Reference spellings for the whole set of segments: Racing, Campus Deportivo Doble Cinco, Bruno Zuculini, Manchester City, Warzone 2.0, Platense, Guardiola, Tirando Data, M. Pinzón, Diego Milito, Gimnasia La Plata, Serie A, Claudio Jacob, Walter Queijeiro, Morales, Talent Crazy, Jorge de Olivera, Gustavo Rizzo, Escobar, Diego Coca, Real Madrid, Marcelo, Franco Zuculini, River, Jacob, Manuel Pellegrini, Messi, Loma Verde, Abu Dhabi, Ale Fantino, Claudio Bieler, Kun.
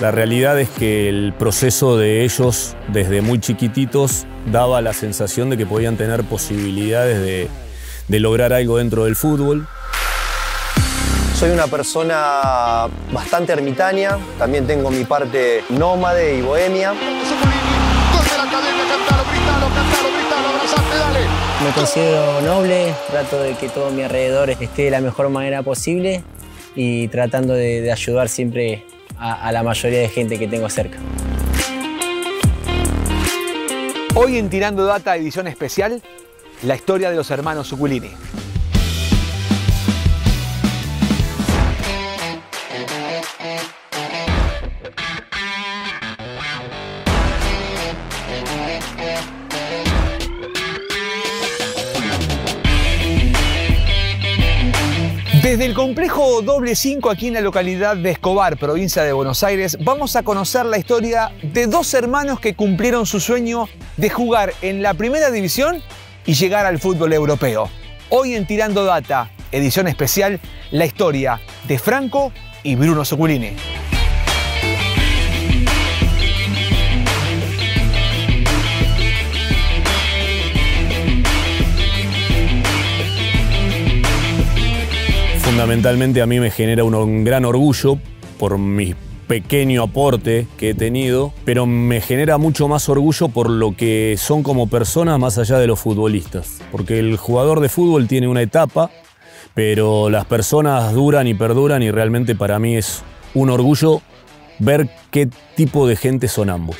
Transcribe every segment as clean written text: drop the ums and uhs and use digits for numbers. La realidad es que el proceso de ellos desde muy chiquititos daba la sensación de que podían tener posibilidades de lograr algo dentro del fútbol. Soy una persona bastante ermitaña, también tengo mi parte nómade y bohemia. Me considero noble, trato de que todo mi alrededor esté de la mejor manera posible y tratando de ayudar siempre a la mayoría de gente que tengo cerca. Hoy en Tirando Data edición especial, la historia de los hermanos Zuculini. Desde el complejo Doble Cinco, aquí en la localidad de Escobar, provincia de Buenos Aires, vamos a conocer la historia de dos hermanos que cumplieron su sueño de jugar en la primera división y llegar al fútbol europeo. Hoy en Tirando Data, edición especial, la historia de Franco y Bruno Zuculini. Fundamentalmente a mí me genera un gran orgullo por mi pequeño aporte que he tenido, pero me genera mucho más orgullo por lo que son como personas más allá de los futbolistas. Porque el jugador de fútbol tiene una etapa, pero las personas duran y perduran y realmente para mí es un orgullo ver qué tipo de gente son ambos.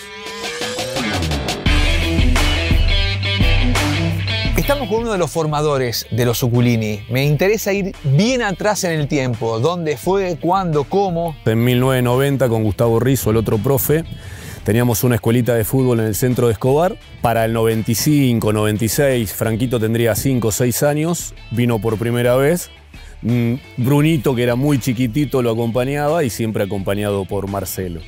Estamos con uno de los formadores de los Zuculini. Me interesa ir bien atrás en el tiempo. ¿Dónde fue? ¿Cuándo? ¿Cómo? En 1990, con Gustavo Rizzo, el otro profe, teníamos una escuelita de fútbol en el centro de Escobar. Para el 95, 96, Franquito tendría 5 o 6 años. Vino por primera vez. Brunito, que era muy chiquitito, lo acompañaba y siempre acompañado por Marcelo.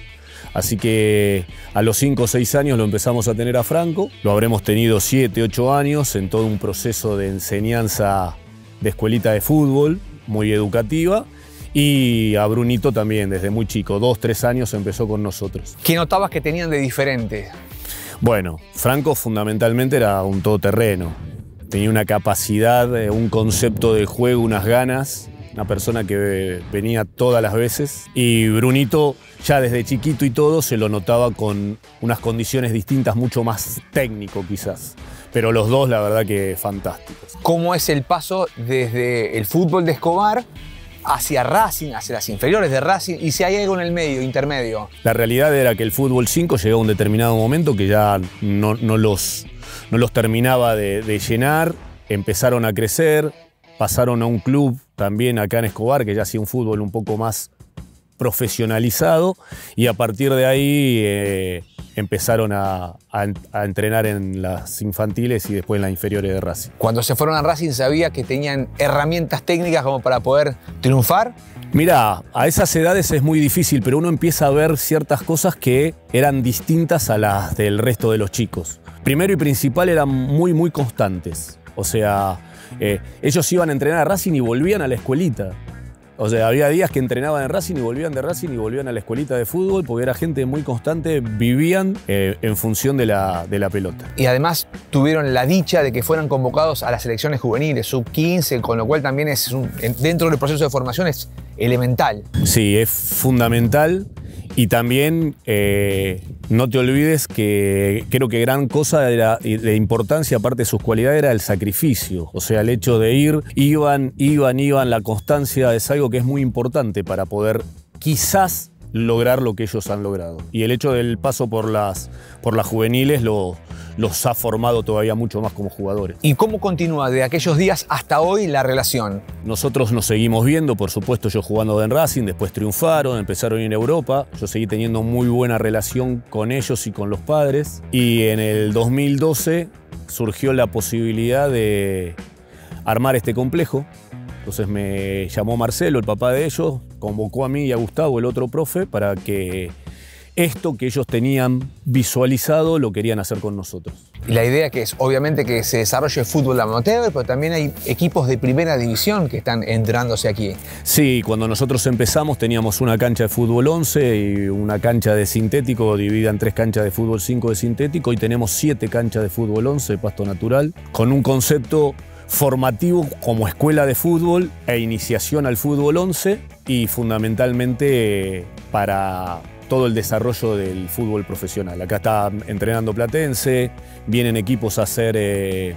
Así que a los 5 o 6 años lo empezamos a tener a Franco. Lo habremos tenido 7, 8 años en todo un proceso de enseñanza de escuelita de fútbol, muy educativa. Y a Brunito también, desde muy chico, 2, 3 años empezó con nosotros. ¿Qué notabas que tenían de diferente? Bueno, Franco fundamentalmente era un todoterreno. Tenía una capacidad, un concepto de juego, unas ganas. Una persona que venía todas las veces. Y Brunito, ya desde chiquito y todo, se lo notaba con unas condiciones distintas, mucho más técnico quizás. Pero los dos, la verdad que fantásticos. ¿Cómo es el paso desde el fútbol de Escobar hacia Racing, hacia las inferiores de Racing? ¿Y si hay algo en el medio, intermedio? La realidad era que el fútbol 5 llegó a un determinado momento que ya no los terminaba de llenar. Empezaron a crecer, pasaron a un club también acá en Escobar, que ya hacía un fútbol un poco más profesionalizado, y a partir de ahí empezaron a entrenar en las infantiles y después en las inferiores de Racing. Cuando se fueron a Racing, ¿sabía que tenían herramientas técnicas como para poder triunfar? Mirá, a esas edades es muy difícil, pero uno empieza a ver ciertas cosas que eran distintas a las del resto de los chicos. Primero y principal, eran muy constantes. O sea, ellos iban a entrenar a Racing y volvían a la escuelita. O sea, había días que entrenaban en Racing y volvían de Racing y volvían a la escuelita de fútbol porque era gente muy constante, vivían en función de la pelota. Y además tuvieron la dicha de que fueran convocados a las selecciones juveniles, sub-15, con lo cual también es dentro del proceso de formación es elemental. Sí, es fundamental. Y también no te olvides que creo que gran cosa de importancia, aparte de sus cualidades, era el sacrificio. O sea, el hecho de ir, iban, la constancia es algo que es muy importante para poder quizás lograr lo que ellos han logrado. Y el hecho del paso por las juveniles los ha formado todavía mucho más como jugadores. ¿Y cómo continúa de aquellos días hasta hoy la relación? Nosotros nos seguimos viendo, por supuesto, yo jugando en Racing, después triunfaron, empezaron a ir en Europa. Yo seguí teniendo muy buena relación con ellos y con los padres. Y en el 2012 surgió la posibilidad de armar este complejo. Entonces me llamó Marcelo, el papá de ellos, convocó a mí y a Gustavo, el otro profe, para que esto que ellos tenían visualizado lo querían hacer con nosotros. Y la idea que es, obviamente, que se desarrolle el fútbol amateur, pero también hay equipos de primera división que están entrándose aquí. Sí, cuando nosotros empezamos teníamos una cancha de fútbol 11 y una cancha de sintético, dividida en 3 canchas de fútbol 5 de sintético, y tenemos 7 canchas de fútbol 11 de pasto natural, con un concepto formativo como escuela de fútbol e iniciación al fútbol 11 y fundamentalmente para todo el desarrollo del fútbol profesional. Acá está entrenando Platense, vienen equipos a hacer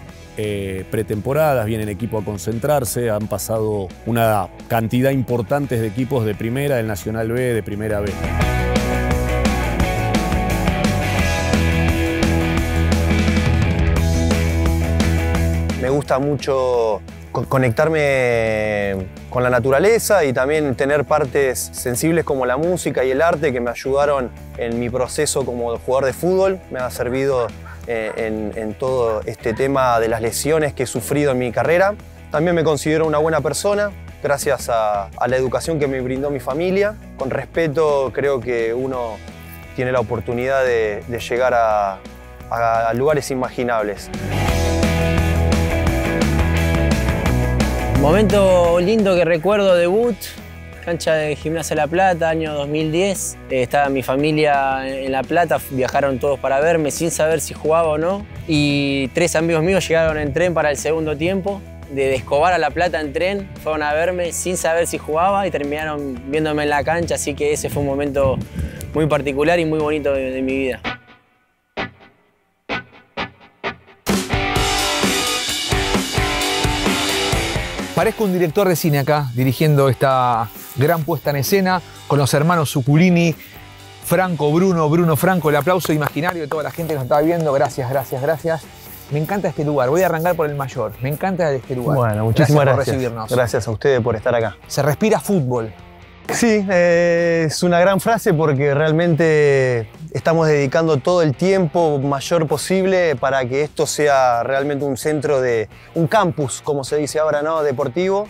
pretemporadas, vienen equipos a concentrarse, han pasado una cantidad importante de equipos de primera, del Nacional B, de primera B. Me gusta mucho conectarme con la naturaleza y también tener partes sensibles como la música y el arte que me ayudaron en mi proceso como jugador de fútbol. Me ha servido en todo este tema de las lesiones que he sufrido en mi carrera. También me considero una buena persona gracias a la educación que me brindó mi familia. Con respeto, creo que uno tiene la oportunidad de llegar a lugares inimaginables. Momento lindo que recuerdo, debut, cancha de Gimnasia La Plata, año 2010. Estaba mi familia en La Plata, viajaron todos para verme sin saber si jugaba o no. Y 3 amigos míos llegaron en tren para el segundo tiempo. De Escobar a La Plata en tren, fueron a verme sin saber si jugaba y terminaron viéndome en la cancha. Así que ese fue un momento muy particular y muy bonito de mi vida. Parezco un director de cine acá, dirigiendo esta gran puesta en escena con los hermanos Zuculini, Franco, Bruno, Bruno, Franco. El aplauso imaginario de toda la gente que nos estaba viendo. Gracias, gracias, gracias. Me encanta este lugar. Voy a arrancar por el mayor. Me encanta este lugar. Bueno, muchísimas gracias por recibirnos. Gracias a ustedes por estar acá. Se respira fútbol. Sí, es una gran frase porque realmente estamos dedicando todo el tiempo mayor posible para que esto sea realmente un centro de un campus, como se dice ahora, ¿no? Deportivo,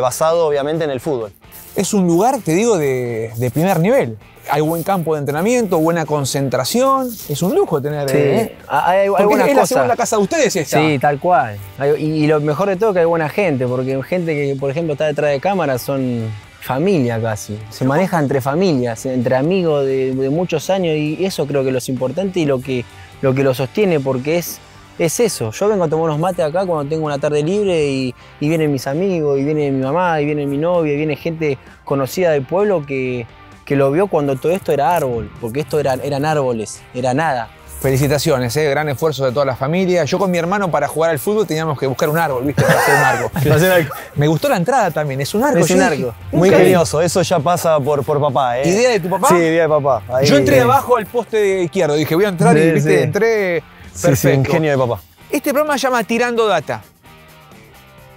basado obviamente en el fútbol. Es un lugar, te digo, de primer nivel. Hay buen campo de entrenamiento, buena concentración. Es un lujo tener... Sí, hay buenas cosas. Es la casa de ustedes esta. Sí, tal cual. Y lo mejor de todo es que hay buena gente, porque gente que, por ejemplo, está detrás de cámara son... familia casi, se maneja entre familias, entre amigos de muchos años, y eso creo que lo es importante y lo que lo sostiene, porque es eso. Yo vengo a tomar unos mates acá cuando tengo una tarde libre y vienen mis amigos, y viene mi mamá, y viene mi novia, y viene gente conocida del pueblo que lo vio cuando todo esto era árbol, porque esto eran árboles, era nada. Felicitaciones, gran esfuerzo de toda la familia. Yo con mi hermano para jugar al fútbol teníamos que buscar un árbol, ¿viste? Para hacer un arco. Me gustó la entrada también, es un arco. Es un arco. Muy ingenioso, eso ya pasa por papá. ¿Idea de tu papá? Sí, idea de papá. Ahí, yo entré abajo al poste izquierdo, dije voy a entrar y ¿viste? Entré perfecto. Sí, ingenio de papá. Este programa se llama Tirando Data.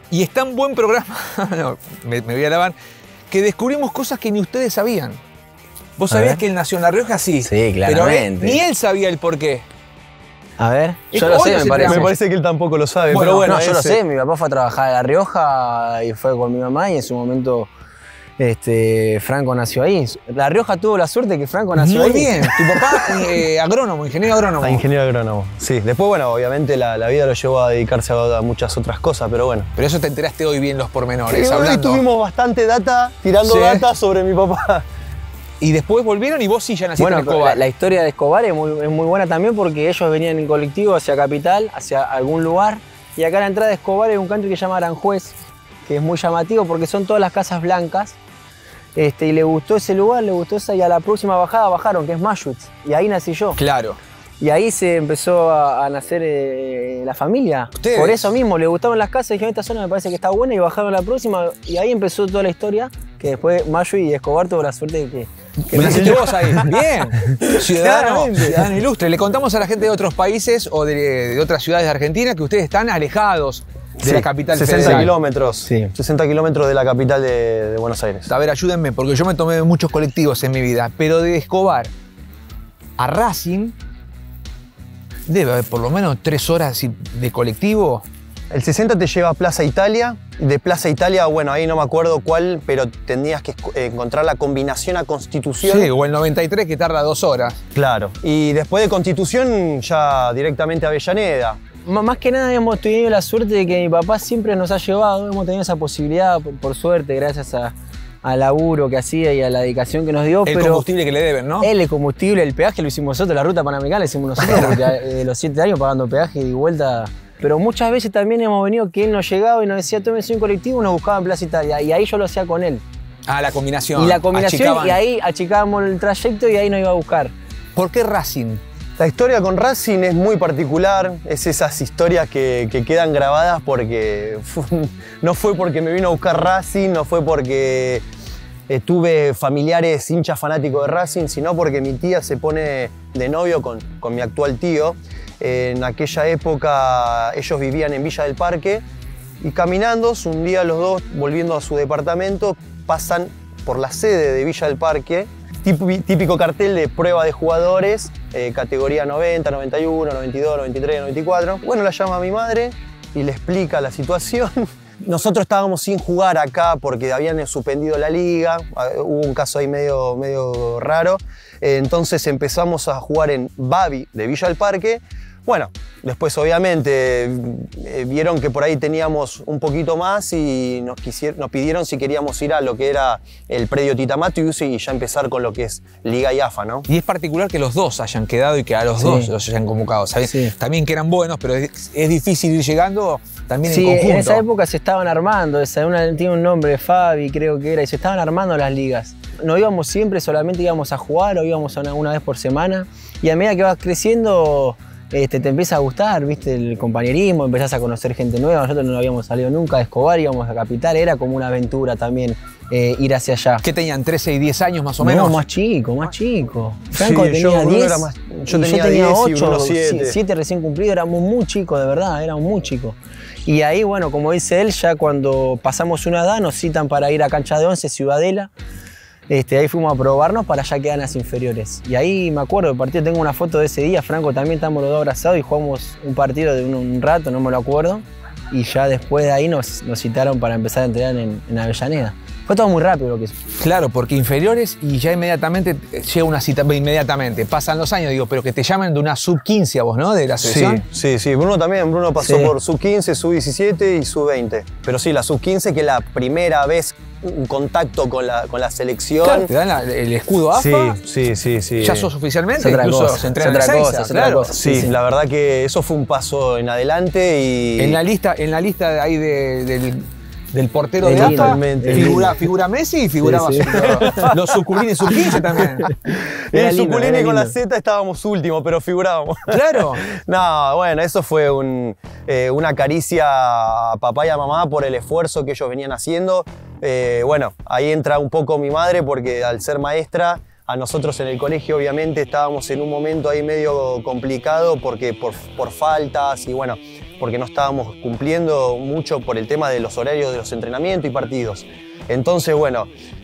Y es tan buen programa, no, me voy a lavar, que descubrimos cosas que ni ustedes sabían. ¿Vos sabías que él nació en La Rioja? Sí. Sí, claramente. Pero ni él sabía el porqué. A ver, yo lo sé, me parece. Me parece que él tampoco lo sabe. Bueno, pero bueno, no, yo lo sé. Mi papá fue a trabajar a La Rioja y fue con mi mamá y en su momento Franco nació ahí. La Rioja tuvo la suerte que Franco nació ahí. Muy bien. Tu papá, agrónomo, ingeniero agrónomo. Ah, ingeniero agrónomo, sí. Después, bueno, obviamente la vida lo llevó a dedicarse a muchas otras cosas, pero bueno. Pero eso te enteraste hoy bien los pormenores, sí, hablando. Hoy tuvimos bastante data, tirando data sobre mi papá. Y después volvieron y vos sí ya naciste en Escobar. La historia de Escobar es muy buena también porque ellos venían en colectivo hacia Capital, hacia algún lugar. Y acá a la entrada de Escobar hay un country que se llama Aranjuez, que es muy llamativo porque son todas las casas blancas. Y le gustó ese lugar, le gustó esa, y a la próxima bajada bajaron, que es Mayutz. Y ahí nací yo. Claro. Y ahí se empezó a nacer la familia. ¿Ustedes? Por eso mismo, le gustaban las casas y dijeron, esta zona me parece que está buena, y bajaron a la próxima. Y ahí empezó toda la historia, que después Mayu y Escobar tuvo la suerte de que naciste vos ahí. Bien, ciudadano ilustre. Le contamos a la gente de otros países o de otras ciudades de Argentina que ustedes están alejados de la capital 60 kilómetros. Sí. 60 kilómetros de la capital de Buenos Aires. A ver, ayúdenme, porque yo me tomé muchos colectivos en mi vida, pero de Escobar a Racing debe haber por lo menos 3 horas de colectivo. El 60 te lleva a Plaza Italia. De Plaza Italia, bueno, ahí no me acuerdo cuál, pero tendrías que encontrar la combinación a Constitución. Sí, o el 93 que tarda 2 horas. Claro. Y después de Constitución, ya directamente a Avellaneda. Más que nada hemos tenido la suerte de que mi papá siempre nos ha llevado. Hemos tenido esa posibilidad, por suerte, gracias a... al laburo que hacía y a la dedicación que nos dio. El combustible que le deben, ¿no? El combustible, el peaje lo hicimos nosotros, la ruta panamericana la hicimos nosotros, porque de los 7 años pagando peaje y vuelta. Pero muchas veces también hemos venido que él nos llegaba y nos decía, tómense un colectivo, nos buscaba en Plaza Italia. Y ahí yo lo hacía con él. Ah, la combinación. Y la combinación, achicaban. Y ahí achicábamos el trayecto y ahí nos iba a buscar. ¿Por qué Racing? La historia con Racing es muy particular, es esas historias que quedan grabadas porque no fue porque me vino a buscar Racing, no fue porque tuve familiares hinchas fanáticos de Racing, sino porque mi tía se pone de novio con mi actual tío. En aquella época ellos vivían en Villa del Parque y caminando, un día los dos, volviendo a su departamento, pasan por la sede de Villa del Parque. Típico cartel de prueba de jugadores, categoría 90, 91, 92, 93, 94. Bueno, la llama a mi madre y le explica la situación. Nosotros estábamos sin jugar acá porque habían suspendido la liga. Hubo un caso ahí medio raro. Entonces empezamos a jugar en Babi de Villa del Parque. Bueno, después obviamente vieron que por ahí teníamos un poquito más y nos pidieron si queríamos ir a lo que era el predio Tita Matius y ya empezar con lo que es Liga y AFA, ¿no? Y es particular que los dos hayan quedado y que a los dos los hayan convocado, ¿sabes? Sí. También que eran buenos, pero es difícil ir llegando también en conjunto. Sí, en esa época se estaban armando, tiene un nombre, Fabi creo que era, y se estaban armando las ligas. No íbamos siempre, solamente íbamos a jugar o íbamos una vez por semana y a medida que vas creciendo... te empieza a gustar, viste, el compañerismo, empezás a conocer gente nueva. Nosotros no habíamos salido nunca de Escobar, íbamos a Capital, era como una aventura también ir hacia allá. ¿Qué tenían, 13 y 10 años más o menos? No, más chico. Franco sí, tenía yo tenía 8, 7 recién cumplido, éramos muy chicos, de verdad, éramos muy chicos. Y ahí, bueno, como dice él, ya cuando pasamos una edad nos citan para ir a cancha de 11, Ciudadela. Ahí fuimos a probarnos para ya quedar en las inferiores. Y ahí me acuerdo del partido, tengo una foto de ese día, Franco también, estamos los dos abrazados y jugamos un partido de un rato, no me lo acuerdo. Y ya después de ahí nos citaron para empezar a entrenar en Avellaneda. Fue todo muy rápido lo que hizo. Claro, porque inferiores y ya inmediatamente llega una cita, pasan los años, digo, pero que te llaman de una sub-15 a vos, ¿no? De la selección. Sí, Bruno también, Bruno pasó por sub-15, sub-17 y sub-20. Pero sí, la sub-15 que la primera vez un contacto con la selección. Claro, te dan el escudo AFA. Sí. Ya sos oficialmente, incluso se entrenan otra cosa. Sí, la verdad que eso fue un paso en adelante y... En la lista ahí del portero de AFA, figura Messi y figuraba los Zuculini sub-15 también. El Zuculini con la Z estábamos últimos, pero figurábamos. Claro. No, bueno, eso fue una caricia a papá y a mamá por el esfuerzo que ellos venían haciendo. Bueno, ahí entra un poco mi madre porque al ser maestra, a nosotros en el colegio obviamente estábamos en un momento ahí medio complicado porque por faltas y bueno, porque no estábamos cumpliendo mucho por el tema de los horarios de los entrenamientos y partidos. Entonces, bueno,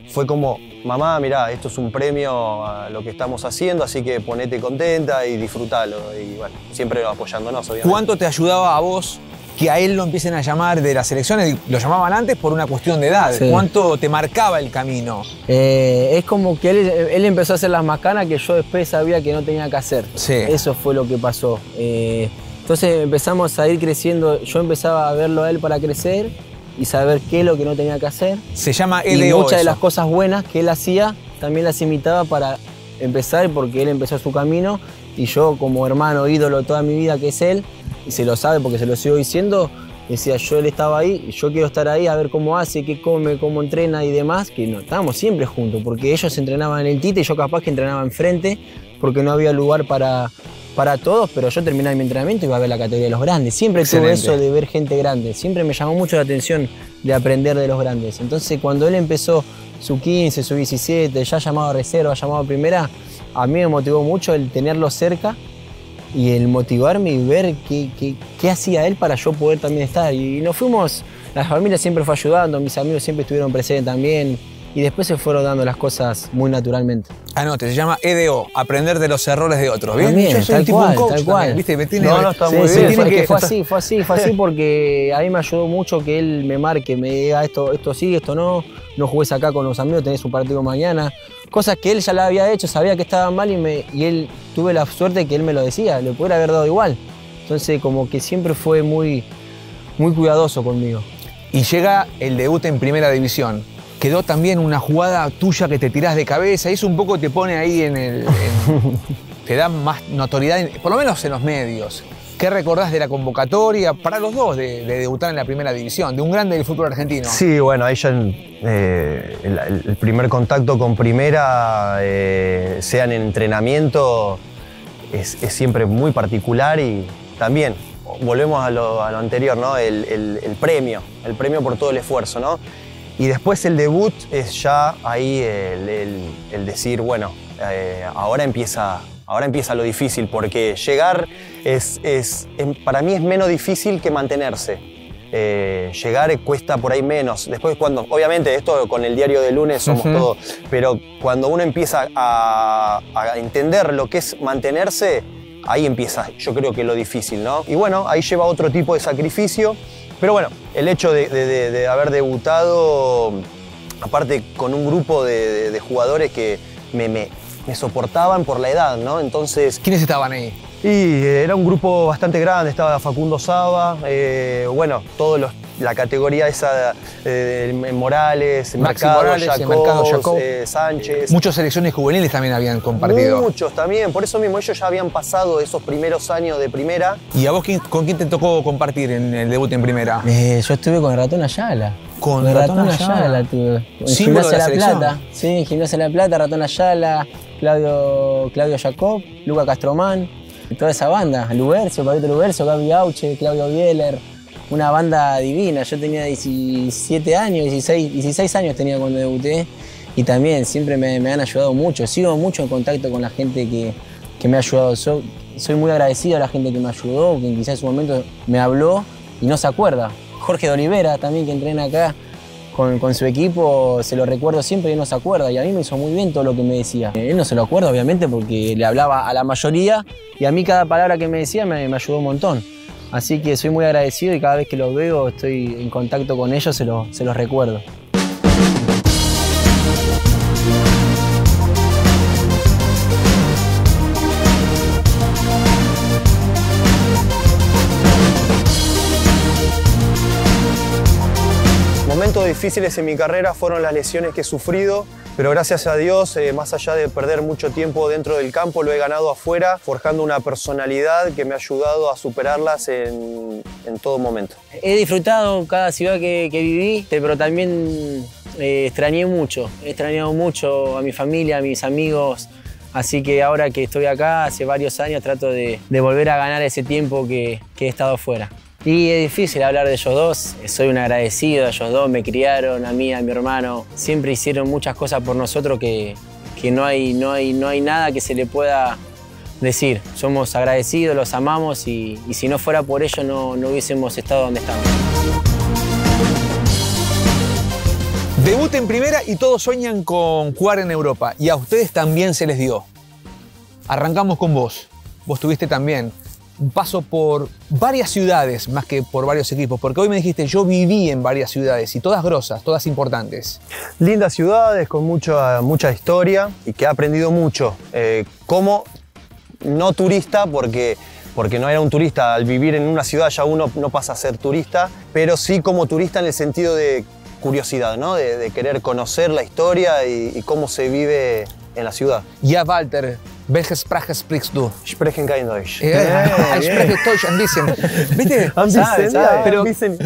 fue como, mamá, mirá, esto es un premio a lo que estamos haciendo, así que ponete contenta y disfrutalo. Y bueno, siempre apoyándonos, obviamente. ¿Cuánto te ayudaba a vos que a él lo empiecen a llamar de las selecciones? Lo llamaban antes por una cuestión de edad. Sí. ¿Cuánto te marcaba el camino? Es como que él empezó a hacer las macanas que yo después sabía que no tenía que hacer. Sí. Eso fue lo que pasó. Entonces empezamos a ir creciendo, yo empezaba a verlo a él para crecer y saber qué es lo que no tenía que hacer. Se llama LO. Y muchas de las cosas buenas que él hacía, también las imitaba para empezar, porque él empezó su camino y yo como hermano ídolo toda mi vida que es él, y se lo sabe porque se lo sigo diciendo, decía yo él estaba ahí, yo quiero estar ahí a ver cómo hace, qué come, cómo entrena y demás, que no, estábamos siempre juntos, porque ellos entrenaban en el Tite y yo capaz que entrenaba enfrente porque no había lugar para todos, pero yo terminaba mi entrenamiento y iba a ver la categoría de los grandes. Siempre tuve eso de ver gente grande. Siempre me llamó mucho la atención de aprender de los grandes. Entonces, cuando él empezó su 15, su 17, ya llamado a reserva, llamado a primera, a mí me motivó mucho el tenerlo cerca y el motivarme y ver qué hacía él para yo poder también estar. Y nos fuimos, la familia siempre fue ayudando, mis amigos siempre estuvieron presentes también. y después se fueron dando las cosas muy naturalmente. Anote, se llama EDO, aprender de los errores de otros. ¿Bien? También, yo soy tal tipo cual, un coach, tal cual. ¿Viste? Me tiene, no, está sí, muy sí, bien. Tiene que... Fue así porque a mí me ayudó mucho que él me marque, me diga esto sí, esto no, no jugués acá con los amigos, tenés un partido mañana. Cosas que él ya la había hecho, sabía que estaba mal y tuve la suerte que él me lo decía, le pudiera haber dado igual. Entonces como que siempre fue muy, muy cuidadoso conmigo. Y llega el debut en Primera División. Quedó también una jugada tuya que te tirás de cabeza y eso un poco te pone ahí en el... te da más notoriedad, por lo menos en los medios. ¿Qué recordás de la convocatoria para los dos de debutar en la Primera División, de un grande del fútbol argentino? Sí, bueno, ahí ya el primer contacto con Primera, sea en entrenamiento, es siempre muy particular y también volvemos a lo anterior, ¿no? El premio por todo el esfuerzo, ¿no? Y después el debut es ya ahí el decir, bueno, ahora empieza lo difícil, porque llegar para mí es menos difícil que mantenerse. Llegar cuesta por ahí menos. Después cuando, obviamente esto con el diario de lunes somos todo, pero cuando uno empieza a entender lo que es mantenerse, ahí empieza yo creo que lo difícil, ¿no? Y bueno, ahí lleva otro tipo de sacrificio, pero bueno, el hecho de haber debutado, aparte con un grupo de jugadores que me soportaban por la edad, ¿no? Entonces... ¿Quiénes estaban ahí? Y era un grupo bastante grande, estaba Facundo Saba, bueno, la categoría esa, Morales, Mercado, Jacob, Sánchez. Muchas selecciones juveniles también habían compartido. Muchos también, por eso mismo ellos ya habían pasado esos primeros años de Primera. ¿Y a vos con quién te tocó compartir en el debut en Primera? Yo estuve con el Ratón Ayala. Con el Ratón Ayala tuve. En Gimnasia La Plata. Sí, en Gimnasia La Plata, Ratón Ayala, Claudio Jacob, Luca Castromán, toda esa banda. Lubercio, Pavito Lubercio, Gaby Auche, Claudio Bieler. Una banda divina. Yo tenía 17 años, 16 años tenía cuando debuté. Y también siempre me han ayudado mucho. Sigo mucho en contacto con la gente que me ha ayudado. Soy muy agradecido a la gente que me ayudó, que quizás en su momento me habló y no se acuerda. Jorge de Olivera también, que entrena acá con su equipo, se lo recuerdo siempre y no se acuerda. Y a mí me hizo muy bien todo lo que me decía. Él no se lo acuerda, obviamente, porque le hablaba a la mayoría y a mí cada palabra que me decía me ayudó un montón. Así que soy muy agradecido y cada vez que los veo, estoy en contacto con ellos, se los recuerdo. Momentos difíciles en mi carrera fueron las lesiones que he sufrido, pero gracias a Dios, más allá de perder mucho tiempo dentro del campo, lo he ganado afuera, forjando una personalidad que me ha ayudado a superarlas en todo momento. He disfrutado cada ciudad que viví, pero también extrañé mucho. He extrañado mucho a mi familia, a mis amigos, así que ahora que estoy acá, hace varios años, trato de volver a ganar ese tiempo que he estado afuera. Y es difícil hablar de ellos dos, soy un agradecido a ellos dos, me criaron, a mí, a mi hermano. Siempre hicieron muchas cosas por nosotros que no hay nada que se le pueda decir. Somos agradecidos, los amamos y si no fuera por ellos no hubiésemos estado donde estamos. Debut en Primera y todos sueñan con jugar en Europa y a ustedes también se les dio. Arrancamos con vos, vos tuviste también un paso por varias ciudades más que por varios equipos, porque hoy me dijiste yo viví en varias ciudades y todas grosas, todas importantes. Lindas ciudades con mucha historia y que he aprendido mucho como no turista, porque no era un turista, al vivir en una ciudad ya uno no pasa a ser turista, pero sí como turista en el sentido de curiosidad, ¿no? de querer conocer la historia y cómo se vive en la ciudad. Ya, Walter, welche Sprache sprichst du? Sprechen kein Deutsch. Ich spreche Deutsch ein bisschen. ¿Viste? Ein bisschen.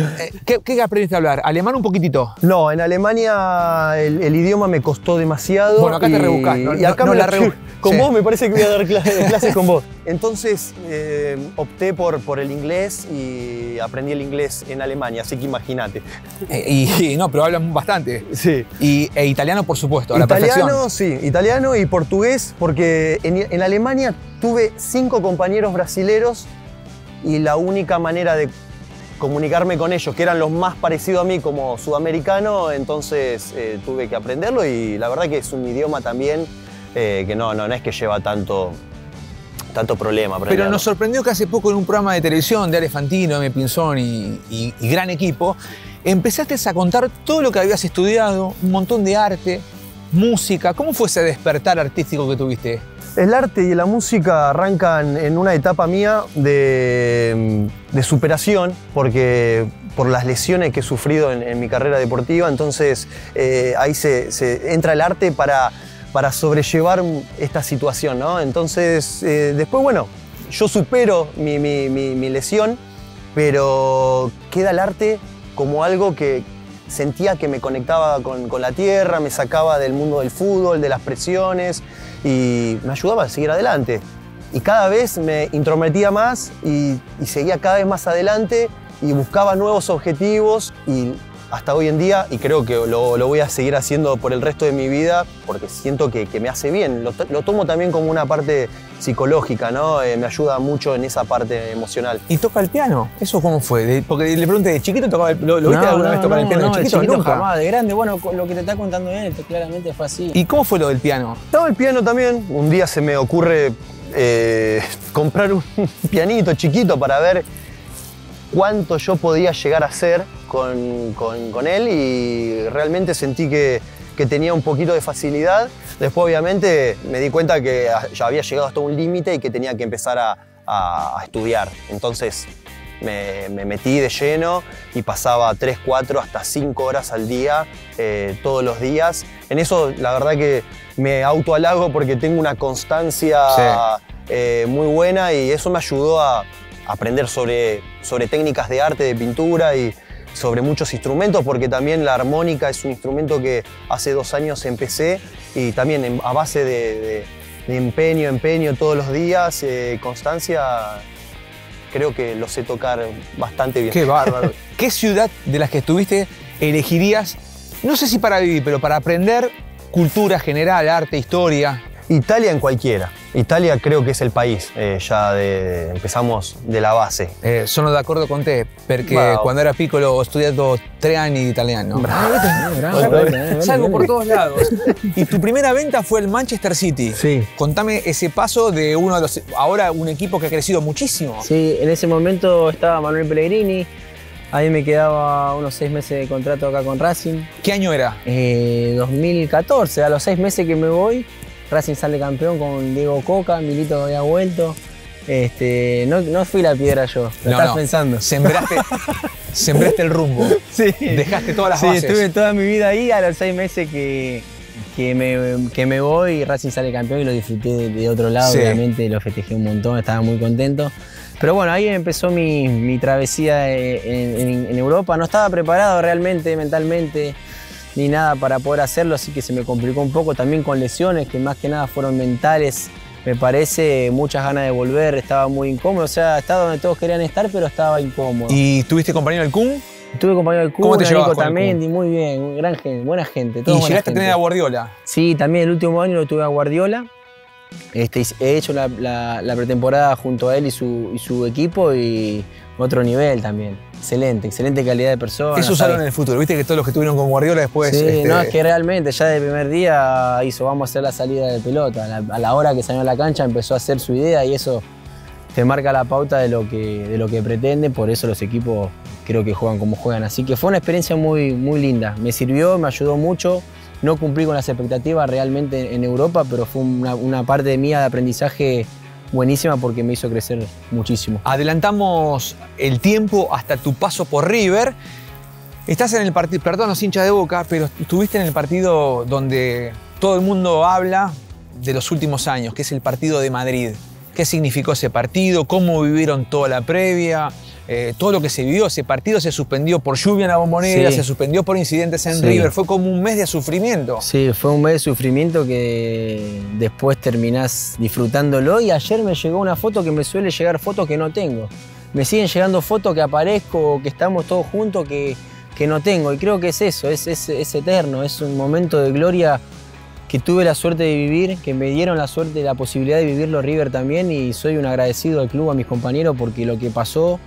¿Qué aprendiste a hablar? ¿Alemán un poquitito? No, en Alemania el idioma me costó demasiado. Bueno, acá te rebuscás. Y acá no, con vos me parece que voy a dar clases con vos. Entonces opté por el inglés y aprendí el inglés en Alemania, así que imagínate. No, pero hablan bastante. Sí. E italiano, por supuesto, a la perfección. Italiano, sí. Italiano y portugués, porque en Alemania tuve 5 compañeros brasileros y la única manera de comunicarme con ellos, que eran los más parecidos a mí como sudamericano, entonces tuve que aprenderlo y la verdad que es un idioma también que no es que lleva tanto problema. Pero nos sorprendió que hace poco en un programa de televisión de Ale Fantino, M. Pinzón y gran equipo, empezaste a contar todo lo que habías estudiado, un montón de arte, música. ¿Cómo fue ese despertar artístico que tuviste? El arte y la música arrancan en una etapa mía de superación, porque por las lesiones que he sufrido en mi carrera deportiva, entonces ahí se entra el arte para sobrellevar esta situación, ¿no? Entonces, después, bueno, yo supero mi lesión, pero queda el arte como algo que sentía que me conectaba con la tierra, me sacaba del mundo del fútbol, de las presiones, y me ayudaba a seguir adelante. Y cada vez me intrometía más y seguía cada vez más adelante y buscaba nuevos objetivos y hasta hoy en día, y creo que lo voy a seguir haciendo por el resto de mi vida, porque siento que me hace bien. Lo tomo también como una parte psicológica, ¿no? Me ayuda mucho en esa parte emocional. ¿Y toca el piano? ¿Eso cómo fue? Porque le pregunté, ¿de chiquito tocaba el piano? ¿Lo viste alguna vez tocar el piano? No, de chiquito nunca. Jamás, de grande. Bueno, lo que te está contando él claramente fue así. ¿Y cómo fue lo del piano? Estaba el piano también. Un día se me ocurre comprar un pianito chiquito para ver cuánto yo podía llegar a hacer con él, y realmente sentí que tenía un poquito de facilidad. Después obviamente me di cuenta que ya había llegado hasta un límite y que tenía que empezar a estudiar. Entonces me metí de lleno y pasaba 3, 4, hasta 5 horas al día, todos los días. En eso la verdad que me autohalago porque tengo una constancia muy buena, y eso me ayudó a aprender sobre técnicas de arte, de pintura y sobre muchos instrumentos, porque también la armónica es un instrumento que hace 2 años empecé, y también a base de empeño todos los días, constancia, creo que lo sé tocar bastante bien. ¡Qué bárbaro! ¿Qué ciudad de las que estuviste elegirías, no sé si para vivir, pero para aprender cultura general, arte, historia? Italia en cualquiera. Italia creo que es el país, ya empezamos de la base. Sono d'accordo con te, porque cuando era piccolo ho studiato 3 anni di italiano. Salgo por todos lados. Y tu primera venta fue el Manchester City. Sí. Contame ese paso de uno de los... Ahora un equipo que ha crecido muchísimo. Sí, en ese momento estaba Manuel Pellegrini. A mí me quedaba unos 6 meses de contrato acá con Racing. ¿Qué año era? 2014, a los 6 meses que me voy. Racing sale campeón con Diego Coca, Milito había vuelto. No fui la piedra yo, lo estás pensando. Sembraste el rumbo, sí. Dejaste todas las bases. Sí, estuve toda mi vida ahí. A los 6 meses que me voy, Racing sale campeón y lo disfruté de otro lado, obviamente lo festejé un montón, estaba muy contento. Pero bueno, ahí empezó mi travesía en Europa. No estaba preparado realmente, mentalmente, ni nada para poder hacerlo, así que se me complicó un poco también con lesiones que más que nada fueron mentales, me parece, muchas ganas de volver, estaba muy incómodo, o sea, estaba donde todos querían estar, pero estaba incómodo. ¿Y tuviste compañero del Kun? Tuve compañero del Kun. ¿Cómo te llevabas con el Kun? Muy bien, gran gente, buena gente. ¿Y llegaste a tener a Guardiola? Sí, también el último año lo tuve a Guardiola. He hecho la pretemporada junto a él y su equipo, y otro nivel también. Excelente calidad de persona. Eso usaron en el futuro, viste que todos los que estuvieron con Guardiola después... Sí, no, es que realmente ya del primer día hizo, vamos a hacer la salida de pelota. A la hora que salió a la cancha empezó a hacer su idea, y eso te marca la pauta de lo que pretende, por eso los equipos creo que juegan como juegan. Así que fue una experiencia muy, muy linda, me sirvió, me ayudó mucho. No cumplí con las expectativas realmente en Europa, pero fue una parte mía de aprendizaje buenísima porque me hizo crecer muchísimo. Adelantamos el tiempo hasta tu paso por River. Estás en el partido, perdón los hinchas de Boca, pero estuviste en el partido donde todo el mundo habla de los últimos años, que es el partido de Madrid. ¿Qué significó ese partido? ¿Cómo vivieron toda la previa? Todo lo que se vivió, ese partido se suspendió por lluvia en la Bombonera, se suspendió por incidentes en River, fue como un mes de sufrimiento. Sí, fue un mes de sufrimiento que después terminás disfrutándolo, y ayer me llegó una foto que me suele llegar fotos que no tengo. Me siguen llegando fotos que aparezco, que estamos todos juntos, que no tengo, y creo que es eso, es eterno, es un momento de gloria que tuve la suerte de vivir, que me dieron la suerte, la posibilidad de vivirlo River también, y soy un agradecido al club, a mis compañeros, porque lo que pasó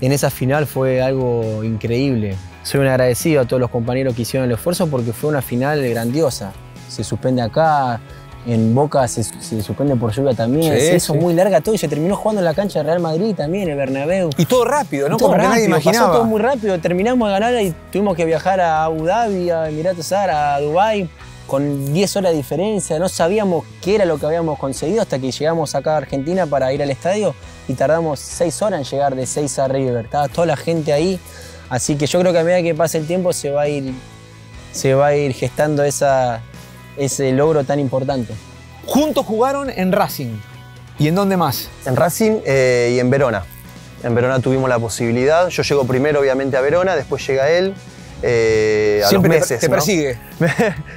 en esa final fue algo increíble. Soy un agradecido a todos los compañeros que hicieron el esfuerzo porque fue una final grandiosa. Se suspende acá, en Boca se suspende por lluvia también. Sí, se hizo muy larga todo y se terminó jugando en la cancha de Real Madrid también, el Bernabéu. Y todo rápido, ¿no? Todo rápido, nadie imaginaba. Pasó todo muy rápido. Terminamos de ganar y tuvimos que viajar a Abu Dhabi, a Emiratos Árabes, a Dubái, con 10 horas de diferencia. No sabíamos qué era lo que habíamos conseguido hasta que llegamos acá a Argentina para ir al estadio y tardamos 6 horas en llegar de 6 a River. Estaba toda la gente ahí. Así que yo creo que a medida que pase el tiempo se va a ir gestando ese logro tan importante. Juntos jugaron en Racing. ¿Y en dónde más? En Racing y en Verona. En Verona tuvimos la posibilidad. Yo llego primero, obviamente, a Verona, después llega él. Siempre a los meses, te persigue.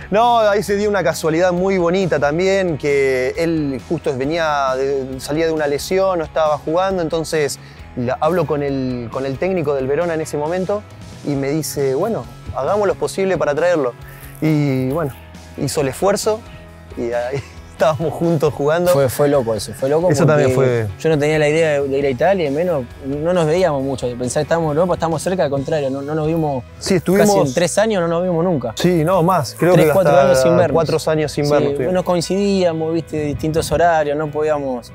¿No? No, ahí se dio una casualidad muy bonita también, que él justo salía de una lesión, no estaba jugando, entonces hablo con el técnico del Verona en ese momento y me dice, bueno, hagamos lo posible para traerlo. Y bueno, hizo el esfuerzo y ahí estábamos juntos jugando. Fue loco eso, fue loco. Eso también fue. Yo no tenía la idea de ir a Italia, menos no nos veíamos mucho. Pensaba que estábamos en Europa, estábamos cerca, al contrario, no nos vimos. Sí, estuvimos casi en 3 años, no nos vimos nunca. Sí, no, más. Creo que 4 años sin vernos. 4 años sin vernos. Sí, no coincidíamos, viste, distintos horarios, no podíamos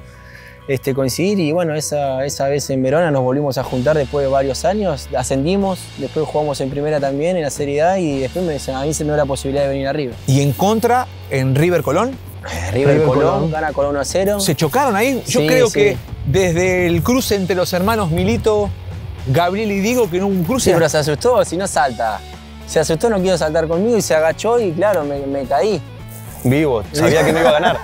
coincidir y bueno, esa vez en Verona nos volvimos a juntar después de varios años, ascendimos, después jugamos en primera también, en la Serie A y después a mí se me dio la posibilidad de venir a River. ¿Y en contra en River Colón? River Colón gana Colón 1-0. ¿Se chocaron ahí? Yo creo que desde el cruce entre los hermanos Milito, Gabriel y Diego, que en un cruce... Sí, pero se asustó, si no salta. Se asustó, no quiso saltar conmigo y se agachó y claro, me caí. Vivo, sabía que no iba a ganar.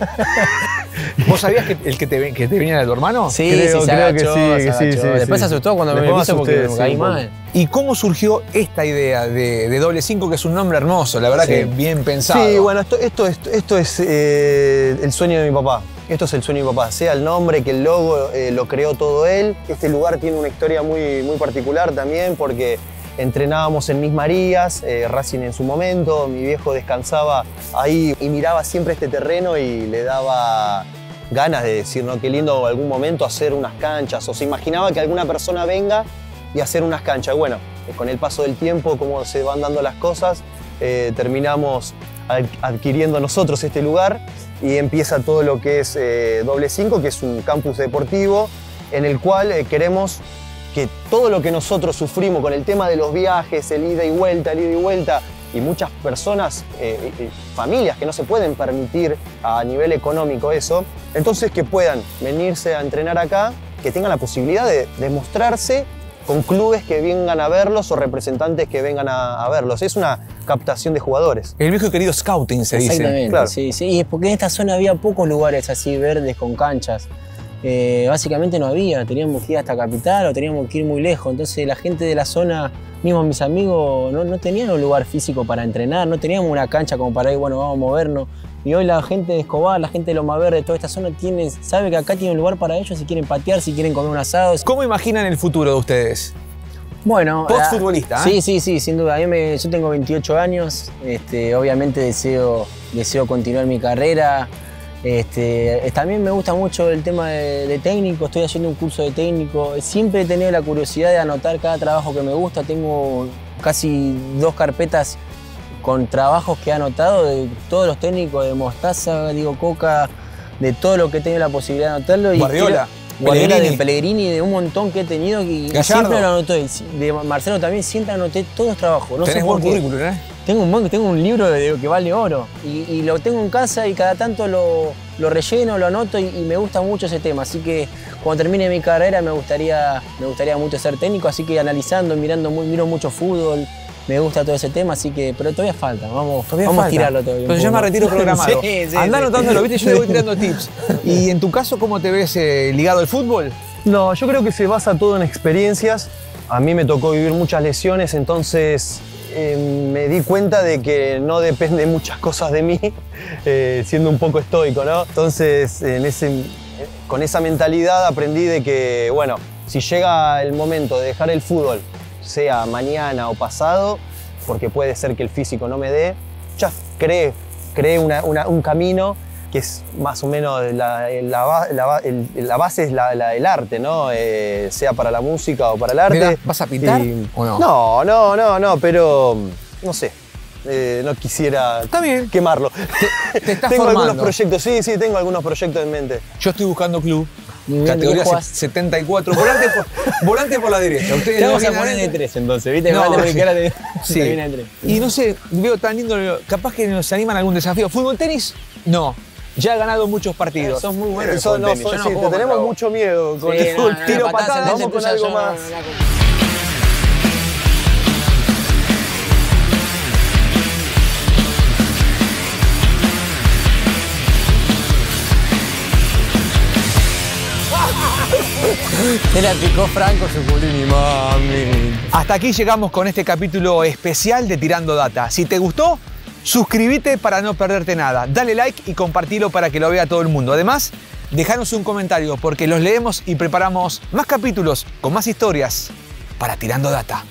¿Vos sabías que el que te venía de tu hermano? Sí, creo que sí. Después se asustó cuando me puso porque me caí mal. ¿Y cómo surgió esta idea de Doble Cinco, que es un nombre hermoso, la verdad que bien pensado? Sí, bueno, esto es el sueño de mi papá. Esto es el sueño de mi papá, sea el nombre, que el logo lo creó todo él. Este lugar tiene una historia muy, muy particular también porque entrenábamos en Mis Marías, Racing en su momento, mi viejo descansaba ahí y miraba siempre este terreno y le daba ganas de decir, ¿no? Qué lindo algún momento hacer unas canchas, o se imaginaba que alguna persona venga y hacer unas canchas. Bueno, con el paso del tiempo, cómo se van dando las cosas, terminamos adquiriendo nosotros este lugar y empieza todo lo que es Doble Cinco, que es un campus deportivo en el cual queremos que todo lo que nosotros sufrimos con el tema de los viajes, el ida y vuelta, y muchas personas, familias que no se pueden permitir a nivel económico eso, entonces que puedan venirse a entrenar acá, que tengan la posibilidad de mostrarse con clubes que vengan a verlos o representantes que vengan a verlos. Es una captación de jugadores. El viejo querido scouting se dice. Exactamente, claro. Sí. Y es porque en esta zona había pocos lugares así verdes con canchas. Básicamente no había, teníamos que ir hasta Capital o teníamos que ir muy lejos, entonces la gente de la zona, mismo mis amigos, no tenían un lugar físico para entrenar, no teníamos una cancha como para ir, bueno, vamos a movernos. Y hoy la gente de Escobar, la gente de Loma Verde, toda esta zona sabe que acá tiene un lugar para ellos si quieren patear, si quieren comer un asado. ¿Cómo imaginan el futuro de ustedes? Bueno, post-futbolista, ¿eh? Sí, sin duda. Yo tengo 28 años, obviamente deseo continuar mi carrera. También me gusta mucho el tema de técnico, estoy haciendo un curso de técnico. Siempre he tenido la curiosidad de anotar cada trabajo que me gusta. Tengo casi 2 carpetas con trabajos que he anotado de todos los técnicos, de Mostaza, Diego Coca, de todo lo que he tenido la posibilidad de anotarlo. Guardiola. De Pellegrini, de un montón que he tenido. Y siempre lo anoté. De Marcelo también, siempre anoté todos los trabajos. No tenés buen currículum, ¿eh? Tengo un libro que vale oro y lo tengo en casa y cada tanto lo relleno, lo anoto y me gusta mucho ese tema. Así que cuando termine mi carrera me gustaría mucho ser técnico, así que analizando, miro mucho fútbol, me gusta todo ese tema, así que, pero todavía falta, vamos a tirarlo todavía. Pero yo me retiro programado. Sí, andá anotándolo, viste, yo le voy tirando tips. ¿Y en tu caso cómo te ves ligado al fútbol? No, yo creo que se basa todo en experiencias. A mí me tocó vivir muchas lesiones, entonces... me di cuenta de que no depende muchas cosas de mí, siendo un poco estoico, ¿no? Entonces, con esa mentalidad aprendí de que, bueno, si llega el momento de dejar el fútbol, sea mañana o pasado, porque puede ser que el físico no me dé, ya creé un camino. que es más o menos la base es la del arte, ¿no? Sea para la música o para el arte. Mira, ¿vas a pintar o no? No, no, no, no, pero no sé. No quisiera quemarlo. Te estás tengo formando. Algunos proyectos, sí, sí, tengo algunos proyectos en mente. Yo estoy buscando club. Categoría 74, volante por la derecha. Ustedes te vamos a poner de 3 entonces, ¿viste? No, vale, sí. Cara de, sí. Viene de 3. Y no sé, veo tan lindo, capaz que nos animan a algún desafío. ¿Fútbol, tenis? No. Ya ha ganado muchos partidos. Son muy buenos. Son, no, son, sí, no te tenemos mucho miedo con sí, no, no, tiro patada, vamos con algo más. Se la picó Franco Zuculini, mami. Hasta aquí llegamos con este capítulo especial de Tirando Data. Si te gustó, suscríbete para no perderte nada. Dale like y compartilo para que lo vea todo el mundo. Además, déjanos un comentario porque los leemos y preparamos más capítulos con más historias para Tirando Data.